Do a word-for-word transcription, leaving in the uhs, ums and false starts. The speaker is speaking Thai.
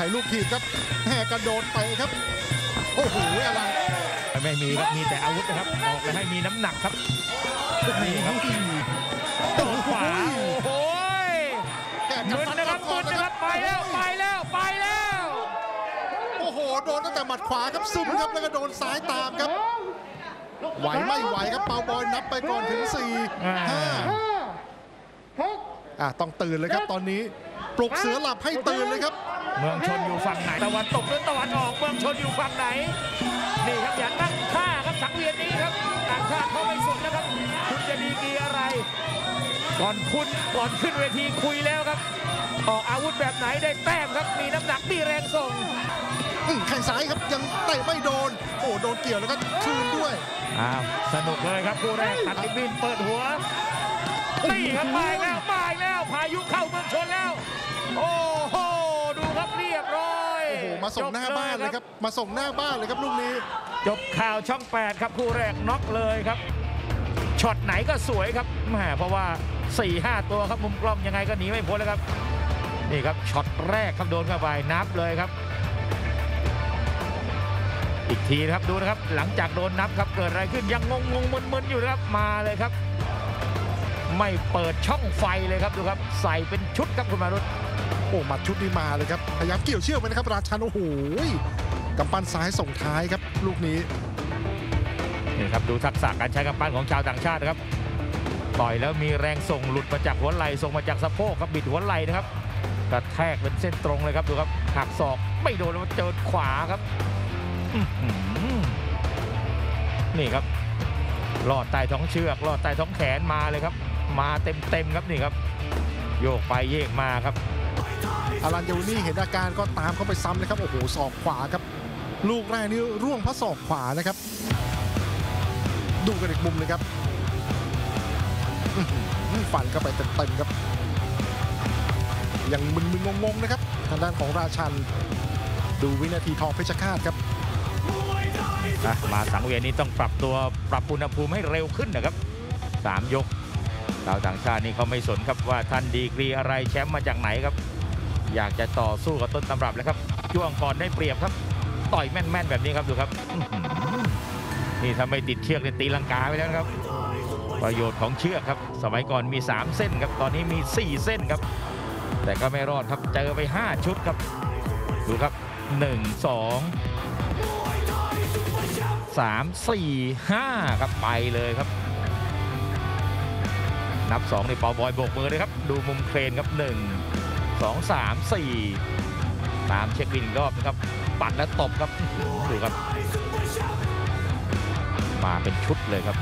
ช้ลูกทีบครับแหกกระโดดไปครับโอ้โหอะไรไม่มีครับมีแต่อาวุธนะครับออกเลยให้มีน้ำหนักครับนี่ครับต้นขวาโอ้ยหมุนนะครับหมุนนะครับไปแล้วไปแล้วไปแล้วโอ้โหโดนตั้งแต่หมัดขวาครับซึมครับแล้วก็โดนซ้ายตามครับไหวไม่ไหวครับเปาบอยนับไปก่อนถึงสี่ห้าอ่ะต้องตื่นเลยครับตอนนี้ปลุกเสือหลับให้ตื่นเลยครับเมืองชนอยู่ฝั่งไหนตะวันตกหรือตะวันออกเมืองชนอยู่ฝั่งไหนนี่ครับอย่าตั้งท่าครับสังเวียนนี้ครับต่างชาติเขาไม่สนนะครับคุณจะดีดีอะไรก่อนคุณก่อนขึ้นเวทีคุยแล้วครับออกอาวุธแบบไหนได้แต้มครับมีน้ำหนักมีแรงส่งแข้งซ้ายครับยังเตะไม่โดนโอ้โดนเกี่ยวแล้วก็คืนด้วยอ้าวสนุกเลยครับคู่แรกตัดลิ้นเปิดหัวนี่ครับมาแล้วมาแล้วพายุเข้าเมืองชนแล้วโอ้โหดูครับเรียบร้อยโอ้โหมาส่งหน้าบ้านเลยครับมาส่งหน้าบ้านเลยครับลูกนี้จบข่าวช่องแปดครับคู่แรกน็อกเลยครับช็อตไหนก็สวยครับแหมเพราะว่า สี่ห้า ตัวครับมุมกล้องยังไงก็หนีไม่พ้นแล้วครับนี่ครับช็อตแรกครับโดนเข้าไปนับเลยครับอีกทีนะครับดูนะครับหลังจากโดนนับครับเกิดอะไรขึ้นยังงงงงมึนๆอยู่นะครับมาเลยครับไม่เปิดช่องไฟเลยครับดูครับใส่เป็นชุดครับคุณมารุตโอ้มาชุดนี้มาเลยครับพยายามเกี่ยวเชือกไว้นะครับราชันโอ้โหกำปั้นซ้ายส่งท้ายครับลูกนี้นี่ครับดูทักษะการใช้กำปั้นของชาวต่างชาตินะครับต่อยแล้วมีแรงส่งหลุดมาจากหัวไหล่ส่งมาจากสะโพกครับบิดหัวไหล่นะครับกระแทกเป็นเส้นตรงเลยครับดูครับหักศอกไม่โดนแล้วเจอขวาครับนี่ครับลอดใต้ท้องเชือกลอดใต้ท้องแขนมาเลยครับมาเต็มเต็มครับนี่ครับโยกไปเยกมาครับอารันยูนี่เห็นอาการก็ตามเข้าไปซ้ำเลยครับโอ้โหศอกขวาครับลูกแรกนี่ร่วงเพราะศอกขวานะครับดูกันอีกมุมเลยครับฟันเข้าไปเต็มเต็มครับยังมึนมึนงงๆนะครับทางด้านของราชันดูวินาทีทองเพชรฆาตครับมาสังเวียนนี้ต้องปรับตัวปรับอุณหภูมิให้เร็วขึ้นนะครับสามยกชาวต่างชาตินี่เขาไม่สนครับว่าท่านดีกรีอะไรแชมป์มาจากไหนครับอยากจะต่อสู้กับต้นตำรับเลยครับช่วงก่อนได้เปรียบครับต่อยแม่นๆแบบนี้ครับดูครับนี่ถ้าไม่ติดเชือกเนี่ยตีลังกาไปแล้วครับประโยชน์ของเชือกครับสมัยก่อนมีสามเส้นครับตอนนี้มีสี่เส้นครับแต่ก็ไม่รอดครับเจอไปห้าชุดครับดูครับหนึ่ง สอง สาม สี่ ห้าครับไปเลยครับนับสองในเปาบอยโบกมือเลยครับดูมุมเครนครับหนึ่ง สอง สาม สี่ตามเช็คบินรอบนะครับปัดและตบครับดูครับมาเป็นชุดเลยครับ